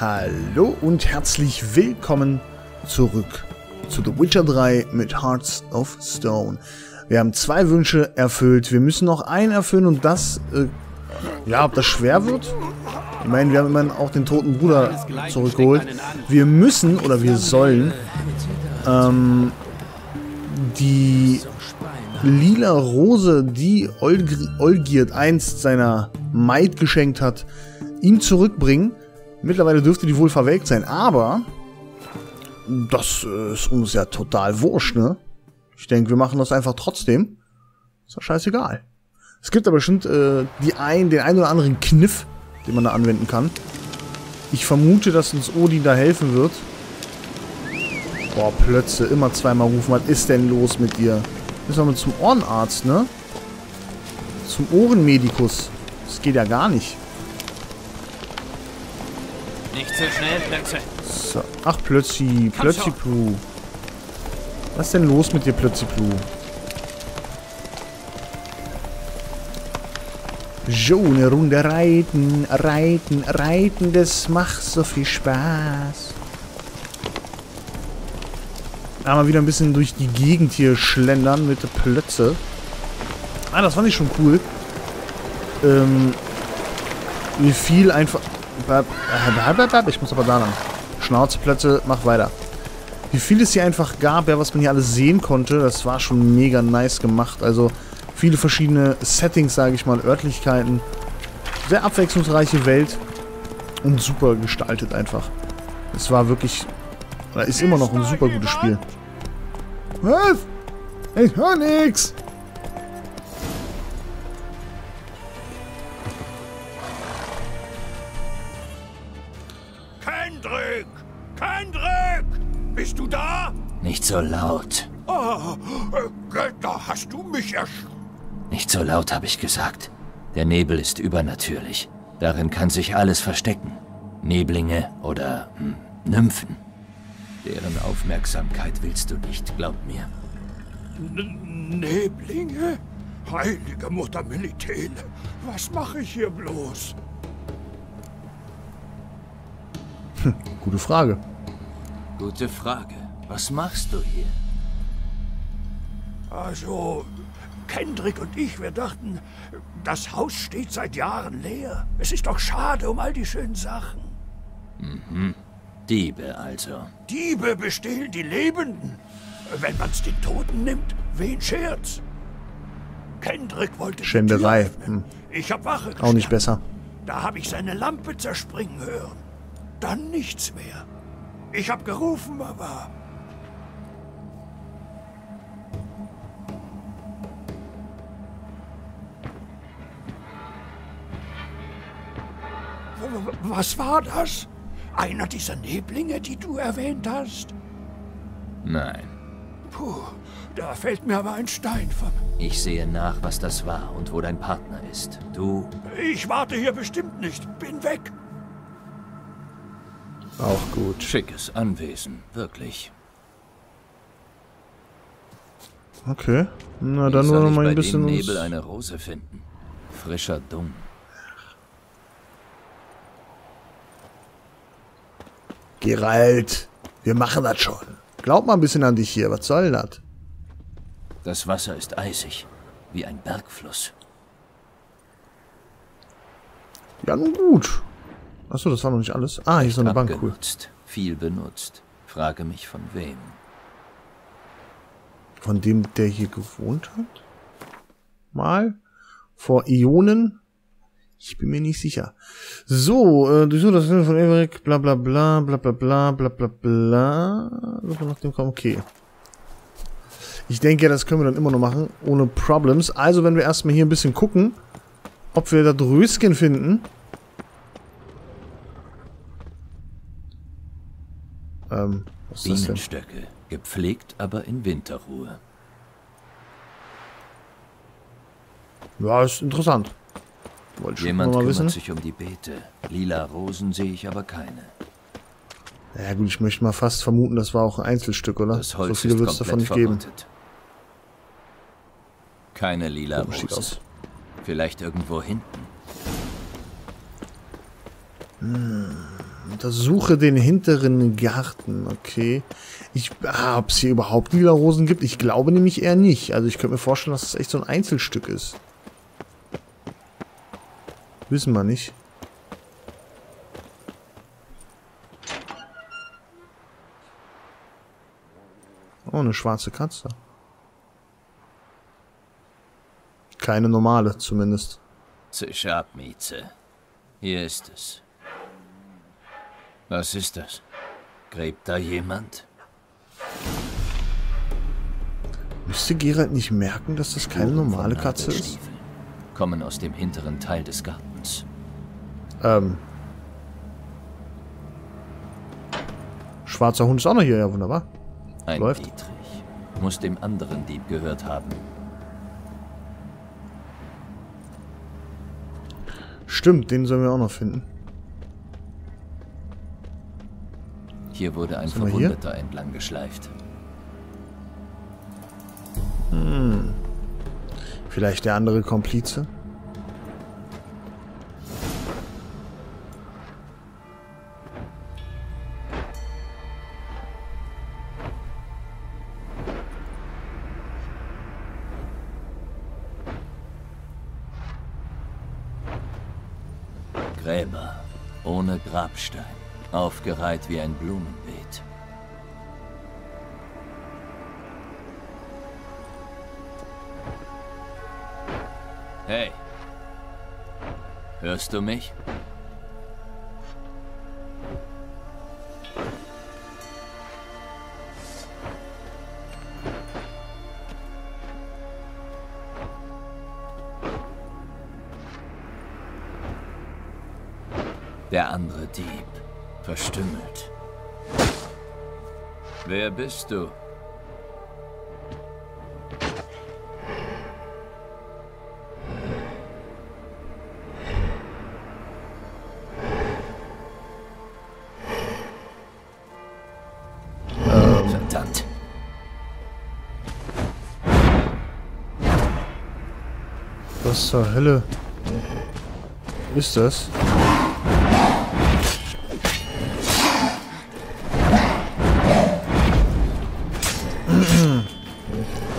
Hallo und herzlich willkommen zurück zu The Witcher 3 mit Hearts of Stone. Wir haben zwei Wünsche erfüllt. Wir müssen noch einen erfüllen und das... ja, ob das schwer wird? Ich meine, wir haben immerhin auch den toten Bruder zurückgeholt. Wir müssen, oder wir sollen, die lila Rose, die Olgierd einst seiner Maid geschenkt hat, ihm zurückbringen. Mittlerweile dürfte die wohl verwelkt sein, aber das ist uns ja total wurscht, ne? Ich denke, wir machen das einfach trotzdem. Ist doch scheißegal. Es gibt aber bestimmt den einen oder anderen Kniff, den man da anwenden kann. Ich vermute, dass uns Odin da helfen wird. Boah, Plötze, immer zweimal rufen. Was ist denn los mit dir? Müssen wir mal zum Ohrenarzt, ne? Zum Ohrenmedikus. Das geht ja gar nicht. Nicht so schnell, Plötze. So. Ach, Plötzi. Plötziplu. Was ist denn los mit dir, Plötziplu? So, eine Runde reiten, reiten, reiten. Das macht so viel Spaß. Einmal wieder ein bisschen durch die Gegend hier schlendern mit Plötze. Ah, das fand ich schon cool. Mir fiel einfach... Ich muss aber da lang. Schnauzeplätze, mach weiter. Wie viel es hier einfach gab, ja, was man hier alles sehen konnte, das war schon mega nice gemacht. Also viele verschiedene Settings, sage ich mal, Örtlichkeiten. Sehr abwechslungsreiche Welt und super gestaltet einfach. Es war wirklich, oder ist immer noch ein super gutes Spiel. Was? Ich höre nix! Kendrick! Kendrick! Bist du da? Nicht so laut. Oh, Götter, hast du mich erschreckt? Nicht so laut, habe ich gesagt. Der Nebel ist übernatürlich. Darin kann sich alles verstecken. Neblinge oder Nymphen. Deren Aufmerksamkeit willst du nicht, glaub mir. Neblinge? Heilige Mutter Militele, was mache ich hier bloß? Gute Frage. Gute Frage. Was machst du hier? Also, Kendrick und ich, wir dachten, das Haus steht seit Jahren leer. Es ist doch schade um all die schönen Sachen. Mhm. Diebe also. Diebe bestehlen die Lebenden. Wenn man's den Toten nimmt, wen schert's? Kendrick wollte Schänderei. Ich hab Wache gestanden. Auch nicht besser. Da habe ich seine Lampe zerspringen hören. Dann nichts mehr. Ich hab gerufen, aber... Was war das? Einer dieser Neblinge, die du erwähnt hast? Nein. Puh, da fällt mir aber ein Stein vom... Ich sehe nach, was das war und wo dein Partner ist. Du... Ich warte hier bestimmt nicht. Bin weg. Auch gut. Schickes Anwesen, wirklich. Okay. Na, dann wollen wir mal ein bisschen... Ich soll bei dem Nebel eine Rose finden. Frischer Dung. Geralt, wir machen das schon. Glaub mal ein bisschen an dich hier, was soll das? Das Wasser ist eisig, wie ein Bergfluss. Ja, nun gut. Achso, das war noch nicht alles. Ah, hier ist noch eine Bank, cool. Viel benutzt. Frage mich von wem. Von dem, der hier gewohnt hat? Mal. Vor Äonen? Ich bin mir nicht sicher. So, durch das Film von Everec, bla bla bla, bla bla bla, bla bla bla. Nach dem kommen, okay. Ich denke, das können wir dann immer noch machen, ohne Problems. Also, wenn wir erstmal hier ein bisschen gucken, ob wir das Röschen finden. Was ist das denn? Gepflegt, aber in Winterruhe. Ja, ist interessant. Jemand kümmert sich um die Beete. Lila Rosen sehe ich aber keine. Ja gut, ich möchte mal fast vermuten, das war auch ein Einzelstück, oder? Das Holz so viele wird es davon nicht geben. Keine lila Rosen. Vielleicht irgendwo hinten. Hm. Untersuche den hinteren Garten. Okay. Ich, ob es hier überhaupt lila Rosen gibt? Ich glaube nämlich eher nicht. Also ich könnte mir vorstellen, dass das echt so ein Einzelstück ist. Wissen wir nicht. Oh, eine schwarze Katze. Keine normale, zumindest. Zschabmieze. Hier ist es. Was ist das? Gräbt da jemand? Müsste Geralt nicht merken, dass das keine normale Katze ist? Kommen aus dem hinteren Teil des Gartens. Schwarzer Hund ist auch noch hier, ja wunderbar. Ein Dietrich. Muss dem anderen Dieb gehört haben. Stimmt, den sollen wir auch noch finden. Hier wurde ein Verwundeter entlang geschleift. Hm. Vielleicht der andere Komplize? Gräber, ohne Grabstein, aufgereiht wie ein Blumenbeet. Hey, hörst du mich? Der andere Dieb, verstümmelt. Wer bist du? Verdammt. Was zur Hölle ist das?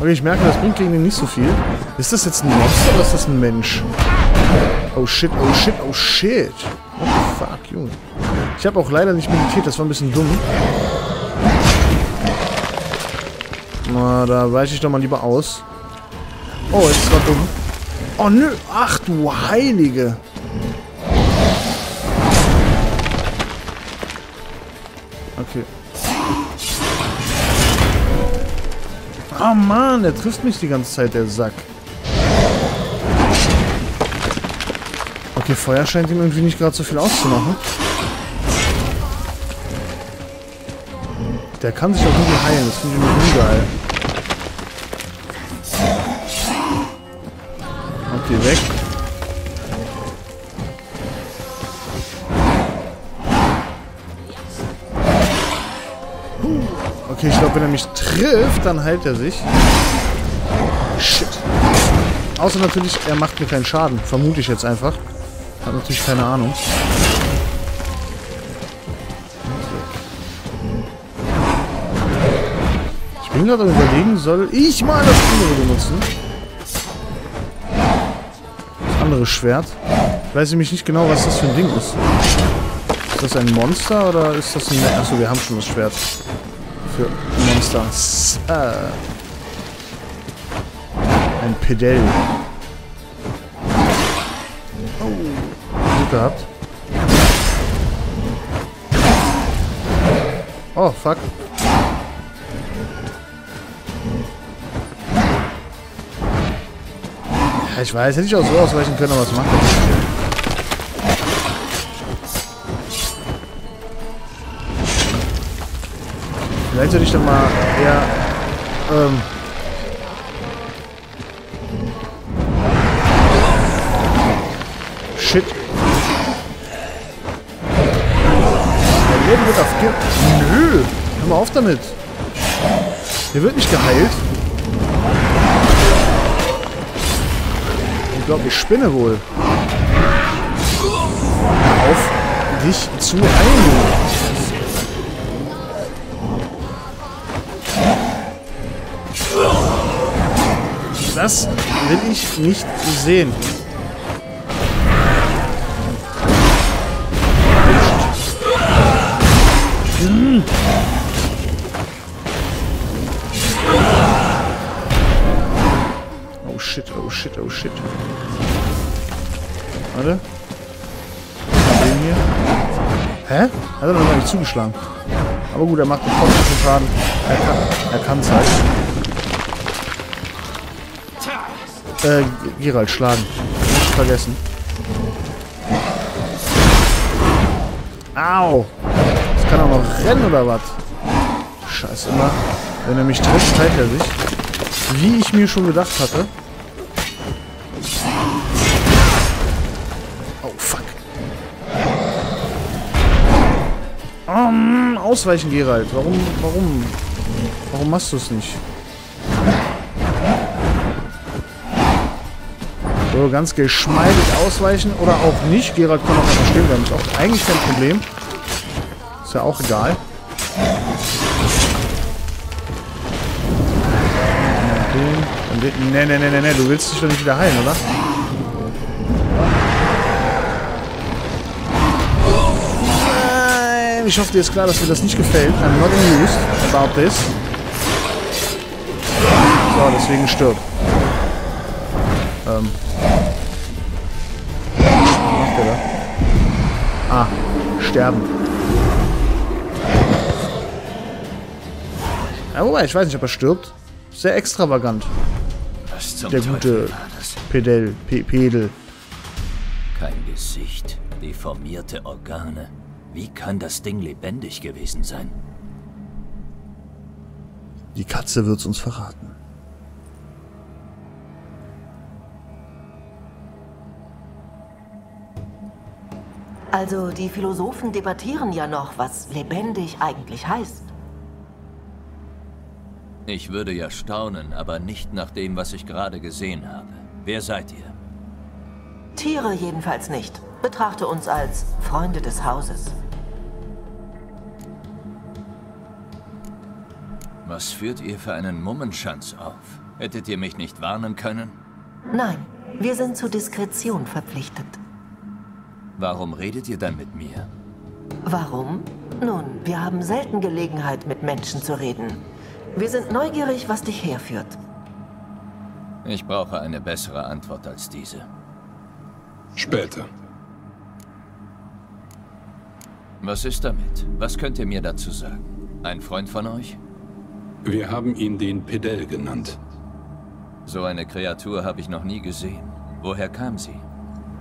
Okay, ich merke, das bringt gegen den nicht so viel. Ist das jetzt ein Monster oder ist das ein Mensch? Oh shit, oh shit, oh shit. What the fuck, Junge. Ich habe auch leider nicht meditiert, das war ein bisschen dumm. Na, da weiche ich doch mal lieber aus. Oh, jetzt war dumm. Oh nö, ach du Heilige. Okay. Oh Mann, der trifft mich die ganze Zeit, der Sack. Okay, Feuer scheint ihm irgendwie nicht gerade so viel auszumachen. Der kann sich auch irgendwie heilen, das finde ich irgendwie geil. Okay, weg. Okay, ich glaube, wenn er mich trifft, dann heilt er sich. Shit. Außer natürlich, er macht mir keinen Schaden. Vermute ich jetzt einfach. Hab natürlich keine Ahnung. Ich bin gerade überlegen, soll ich mal das andere benutzen? Das andere Schwert. Ich weiß nämlich nicht genau, was das für ein Ding ist. Ist das ein Monster oder ist das ein... Achso, wir haben schon das Schwert. Für Monster. Ein Pedell. Oh. Gut gehabt. Oh, fuck. Ja, ich weiß, hätte ich auch so ausweichen können, aber was macht das? Vielleicht hätte ich dann mal eher, Shit. Mein Leben wird aufgegeben. Nö. Hör mal auf damit. Der wird nicht geheilt. Ich glaube, ich spinne wohl. Hör auf. nicht zu eilen. Das will ich nicht sehen. Oh shit, oh shit, oh shit. Warte. Hä? Hat er doch gar nicht zugeschlagen. Aber gut, er macht den Kopf zu Schaden. Er kann es halt. Geralt schlagen. Nicht vergessen. Au! Das kann auch noch rennen oder was? Scheiße immer. Wenn er mich trifft, teilt er sich. Wie ich mir schon gedacht hatte. Ausweichen, Geralt. Warum machst du es nicht? So, ganz geschmeidig ausweichen oder auch nicht. Geralt kann auch einfach stehen bleiben. Ist auch eigentlich kein Problem. Ist ja auch egal. Ne, ne, ne, ne, ne. Du willst dich doch nicht wieder heilen, oder? Ich hoffe, dir ist klar, dass mir das nicht gefällt. I'm not amused about this. So, deswegen stirb. Was macht der da? Ah, sterben. Ja, wobei, ich weiß nicht, ob er stirbt. Sehr extravagant. Der gute Pedell. Pedell. Kein Gesicht, deformierte Organe. Wie kann das Ding lebendig gewesen sein? Die Katze wird's uns verraten. Also, die Philosophen debattieren ja noch, was lebendig eigentlich heißt. Ich würde ja staunen, aber nicht nach dem, was ich gerade gesehen habe. Wer seid ihr? Tiere jedenfalls nicht. Betrachte uns als Freunde des Hauses. Was führt ihr für einen Mummenschanz auf? Hättet ihr mich nicht warnen können? Nein, wir sind zur Diskretion verpflichtet. Warum redet ihr dann mit mir? Warum? Nun, wir haben selten Gelegenheit, mit Menschen zu reden. Wir sind neugierig, was dich herführt. Ich brauche eine bessere Antwort als diese. Später. Was ist damit? Was könnt ihr mir dazu sagen? Ein Freund von euch? Wir haben ihn den Pedell genannt. So eine Kreatur habe ich noch nie gesehen. Woher kam sie?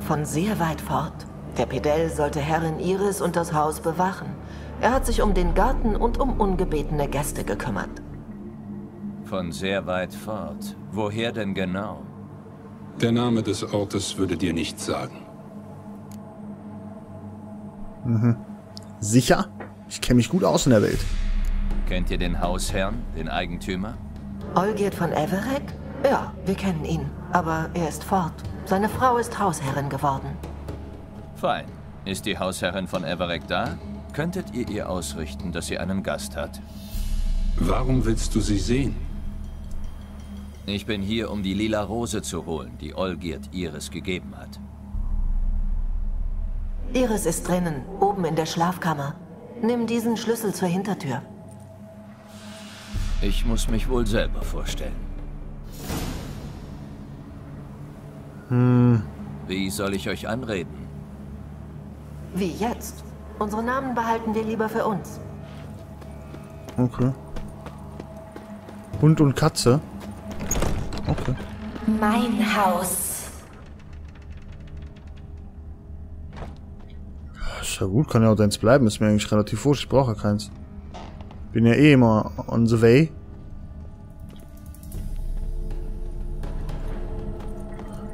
Von sehr weit fort. Der Pedell sollte Herrin Iris und das Haus bewachen. Er hat sich um den Garten und um ungebetene Gäste gekümmert. Von sehr weit fort. Woher denn genau? Der Name des Ortes würde dir nichts sagen. Mhm. Sicher? Ich kenne mich gut aus in der Welt. Kennt ihr den Hausherrn, den Eigentümer? Olgierd von Everec? Ja, wir kennen ihn. Aber er ist fort. Seine Frau ist Hausherrin geworden. Fein. Ist die Hausherrin von Everec da? Könntet ihr ihr ausrichten, dass sie einen Gast hat? Warum willst du sie sehen? Ich bin hier, um die lila Rose zu holen, die Olgierd Iris gegeben hat. Iris ist drinnen, oben in der Schlafkammer. Nimm diesen Schlüssel zur Hintertür. Ich muss mich wohl selber vorstellen. Hm. Wie soll ich euch anreden? Wie jetzt? Unsere Namen behalten wir lieber für uns. Okay. Hund und Katze? Okay. Mein Haus. Ist ja gut, kann ja auch deins bleiben. Ist mir eigentlich relativ wurscht. Ich brauche ja keins. Bin ja eh immer on the way.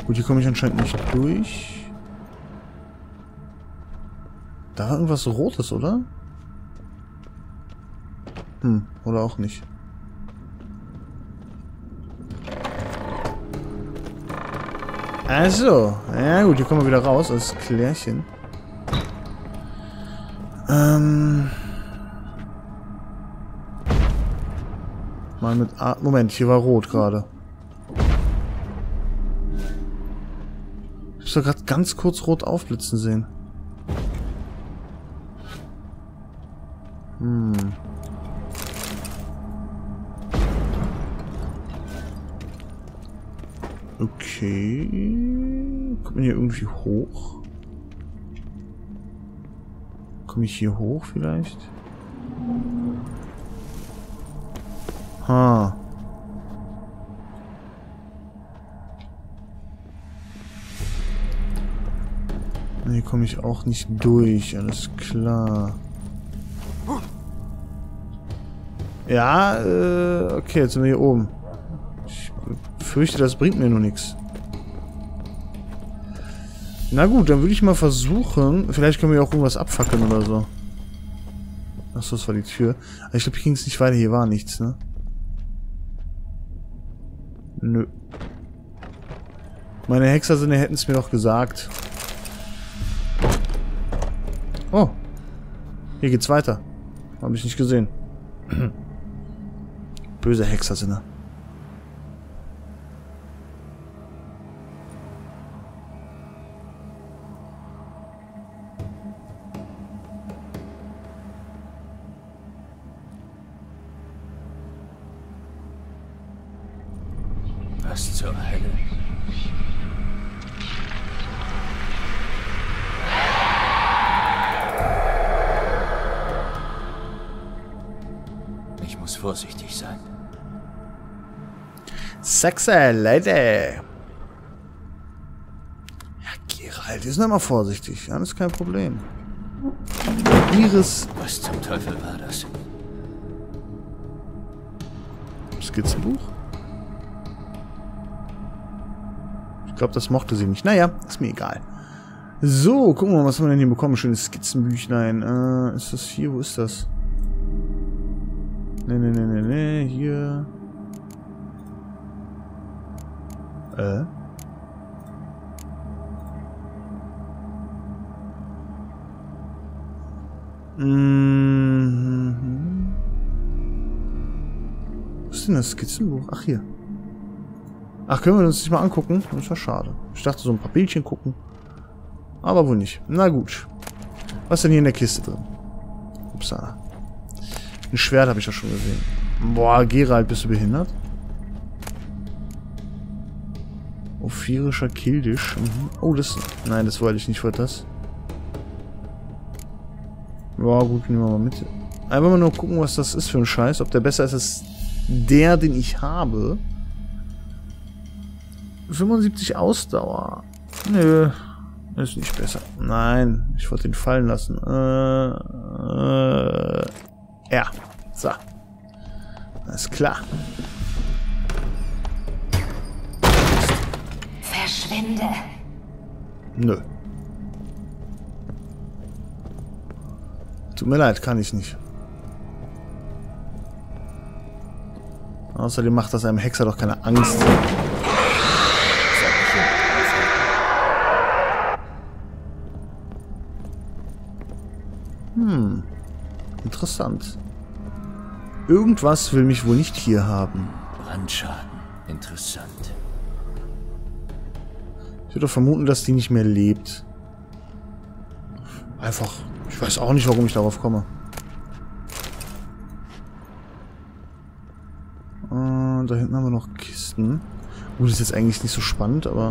Gut, hier komme ich anscheinend nicht durch. Da war irgendwas Rotes, oder? Hm, oder auch nicht. Also, ja gut, hier kommen wir wieder raus als Klärchen. Mal mit A. Moment, hier war rot gerade. Ich habe gerade ganz kurz rot aufblitzen sehen. Okay. Kommt man hier irgendwie hoch? Komme ich hier hoch vielleicht? Ha. Hier komme ich auch nicht durch, alles klar. Ja, okay, jetzt sind wir hier oben. Ich fürchte, das bringt mir nur nichts. Na gut, dann würde ich mal versuchen. Vielleicht können wir auch irgendwas abfackeln oder so. Achso, das war die Tür. Aber ich glaube, hier ging es nicht weiter. Hier war nichts, ne? Nö. Meine Hexersinne hätten es mir doch gesagt. Oh. Hier geht's weiter. Habe ich nicht gesehen. Böse Hexersinne. Was zur Hölle? Ich muss vorsichtig sein. Sechser, Leute! Ja, Geralt, ist noch mal vorsichtig. Alles kein Problem. Iris. Was zum Teufel war das? Skizzenbuch? Ich glaube, das mochte sie nicht. Naja, ist mir egal. So, gucken wir mal, was haben wir denn hier bekommen? Schönes Skizzenbüchlein. Ist das hier? Wo ist das? Ne, ne, ne, ne, ne. Hier. Wo ist denn das Skizzenbuch? Ach, hier. Ach, können wir uns nicht mal angucken? Das ist ja schade. Ich dachte, so ein paar Bildchen gucken. Aber wohl nicht. Na gut. Was ist denn hier in der Kiste drin? Upsa. Ein Schwert habe ich ja schon gesehen. Boah, Geralt, bist du behindert? Ophirischer Kildisch. Mhm. Oh, das... Nein, das wollte ich nicht. Wollte das? Ja, gut, nehmen wir mal mit. Einfach mal nur gucken, was das ist für ein Scheiß. Ob der besser ist als der, den ich habe. 75 Ausdauer. Nö. Ist nicht besser. Nein. Ich wollte ihn fallen lassen. Ja. So. Alles klar. Verschwinde. Nö. Tut mir leid, kann ich nicht. Außerdem macht das einem Hexer doch keine Angst. Interessant. Irgendwas will mich wohl nicht hier haben. Brandschaden. Interessant. Ich würde vermuten, dass die nicht mehr lebt. Einfach. Ich weiß auch nicht, warum ich darauf komme. Da hinten haben wir noch Kisten. Gut, ist jetzt eigentlich nicht so spannend, aber...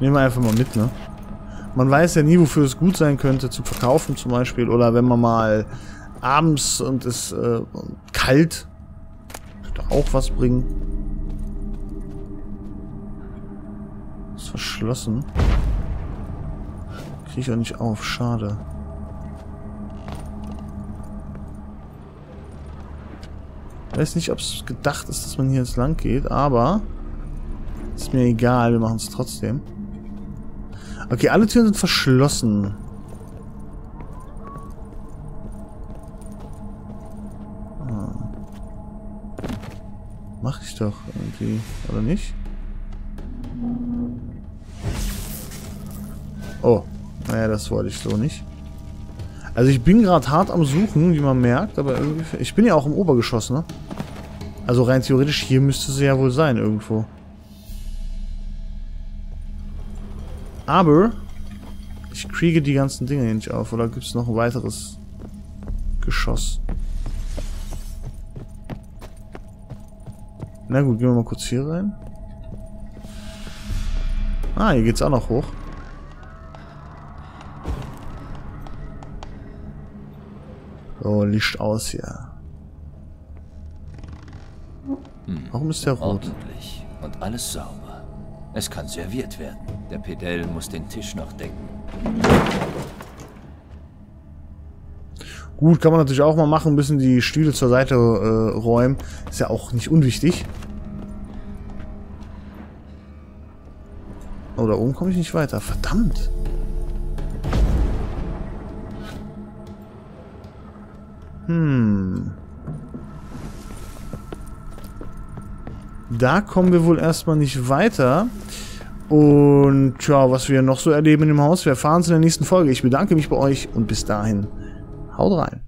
Nehmen wir einfach mal mit, ne? Man weiß ja nie, wofür es gut sein könnte, zu verkaufen zum Beispiel. Oder wenn man mal abends und es kalt, könnte auch was bringen. Ist verschlossen. Kriege ich auch nicht auf, schade. Ich weiß nicht, ob es gedacht ist, dass man hier jetzt lang geht, aber... Ist mir egal, wir machen es trotzdem. Okay, alle Türen sind verschlossen. Ah. Mach ich doch irgendwie, oder nicht? Oh, naja, das wollte ich so nicht. Also ich bin gerade hart am Suchen, wie man merkt, aber irgendwie... Ich bin ja auch im Obergeschoss, ne? Also rein theoretisch, hier müsste sie ja wohl sein, irgendwo. Aber ich kriege die ganzen Dinge hier nicht auf. Oder gibt es noch ein weiteres Geschoss? Na gut, gehen wir mal kurz hier rein. Ah, hier geht's auch noch hoch. So, Licht aus hier. Warum ist der rot? Ordentlich und alles sauber. Es kann serviert werden. Der Pedell muss den Tisch noch decken. Gut, kann man natürlich auch mal machen, ein bisschen die Stühle zur Seite räumen. Ist ja auch nicht unwichtig. Oh, da oben komme ich nicht weiter. Verdammt! Hm. Da kommen wir wohl erstmal nicht weiter. Und ja, was wir noch so erleben in dem Haus, wir erfahren es in der nächsten Folge. Ich bedanke mich bei euch und bis dahin, haut rein.